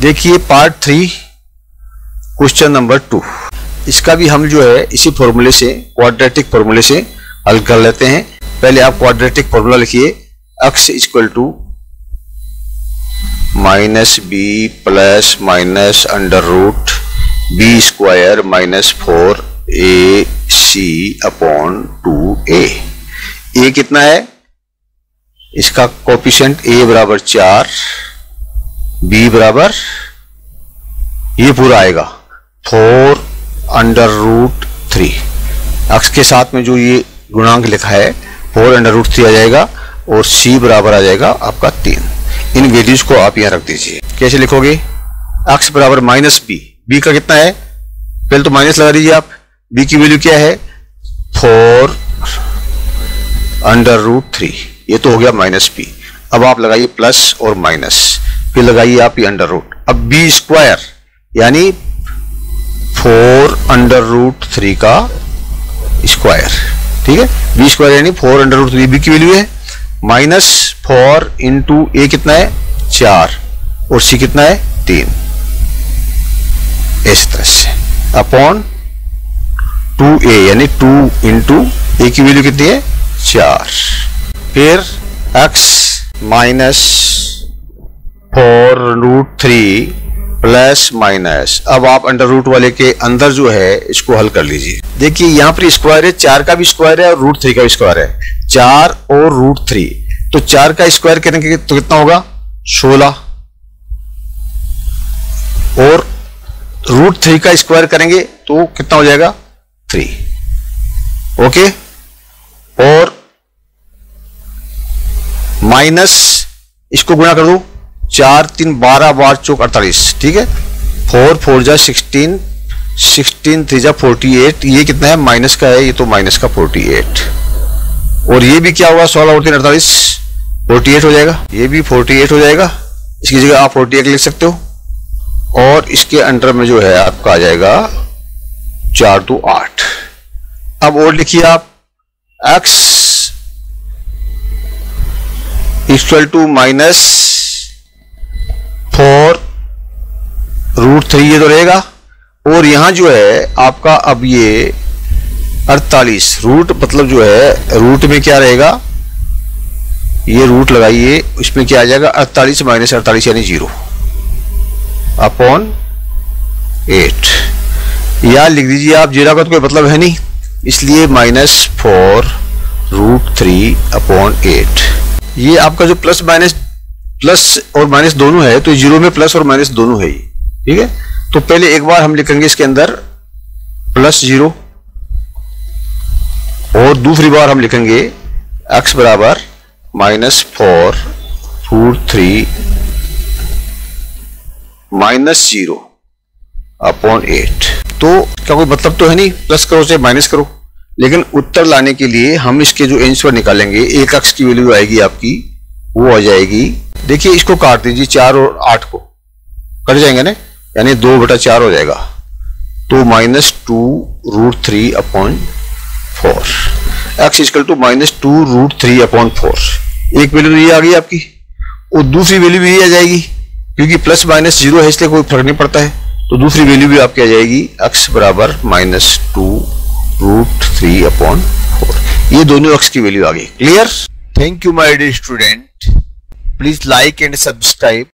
देखिए part 3 question number 2, इसका भी हम जो है इसी फॉर्मूले से क्वाड्रेटिक फॉर्मूले से हल कर लेते हैं। पहले आप क्वाड्रेटिक फॉर्मूला लिखिए x = -b ± √b² - 4ac/2a। A कितना है, इसका कोफिशिएंट a बराबर 4, b बराबर ये पूरा आएगा 4√3। अक्स के साथ में जो ये गुणांक लिखा है 4√3 आ जाएगा और c बराबर आ जाएगा आपका 3। इन वैल्यूज को आप यहां रख दीजिए। कैसे लिखोगे, x बराबर -b, b का कितना है, पहले तो माइनस लगा दीजिए आप, b की वैल्यू क्या है 4√3, ये तो हो गया -b। अब आप लगाइए प्लस और माइनस, फिर लगाइए आप ये √ अब b² यानी 4√3 का स्क्वायर, ठीक है, b² यानी 4√3 b की वैल्यू है, -4 इंटू ए कितना है 4 और सी कितना है 3, इस तरह से अपॉन 2a यानी 2 इंटू ए की वैल्यू कितनी है 4। फिर x -4√3 प्लस माइनस, अब आप √ वाले के अंदर जो है इसको हल कर लीजिए। देखिए यहाँ पर स्क्वायर है, 4 का भी स्क्वायर है और √3 का भी स्क्वायर है, 4 और √3, तो 4 का स्क्वायर करेंगे तो कितना होगा 16 और √3 का स्क्वायर करेंगे तो कितना हो जाएगा 3, ओके। और माइनस इसको गुणा कर दो, 4×3=12, 12×4=48, ठीक है, 4×4=16, 16×3=48, ये कितना है माइनस का है, ये तो माइनस का 48, और ये भी क्या होगा 16×3=48, 48 हो जाएगा, ये भी 48 हो जाएगा, इसकी जगह आप 48 लिख सकते हो। और इसके अंडर में जो है आपका आ जाएगा 4×2=8। अब और लिखिए आप x = -4√3, ये तो रहेगा, और यहाँ जो है आपका अब ये 48 रूट, मतलब जो है रूट में क्या रहेगा, ये रूट लगाइए, इसमें क्या आ जाएगा 48 - 48 यानी 0 अपॉन 8। यहाँ लिख दीजिए आप, 0 का तो कोई मतलब है नहीं, इसलिए -4√3/8। ये आपका जो प्लस और माइनस दोनों है, तो 0 में प्लस और माइनस दोनों है ये, ठीक है। तो पहले एक बार हम लिखेंगे इसके अंदर +0 और दूसरी बार हम लिखेंगे x बराबर -4√3 - 0/8। तो क्या कोई मतलब तो है नहीं, प्लस करो चाहे माइनस करो, लेकिन उत्तर लाने के लिए हम इसके जो आंसर निकालेंगे, एक x की वैल्यू आएगी आपकी, वो आ जाएगी, देखिए इसको काट दीजिए 4 और 8 को कट जाएंगे ना, यानी 2/4 हो जाएगा, तो -2√3/4। x = -2√3/4, एक वैल्यू ये आ गई आपकी और दूसरी वैल्यू भी ये आ जाएगी, क्योंकि ± 0 है इसलिए कोई फर्क नहीं पड़ता है, तो दूसरी वैल्यू भी आपकी आ जाएगी x बराबर -2√3/4। ये दोनों x की वैल्यू आ गई। Clear? Thank you my dear student, please like and subscribe.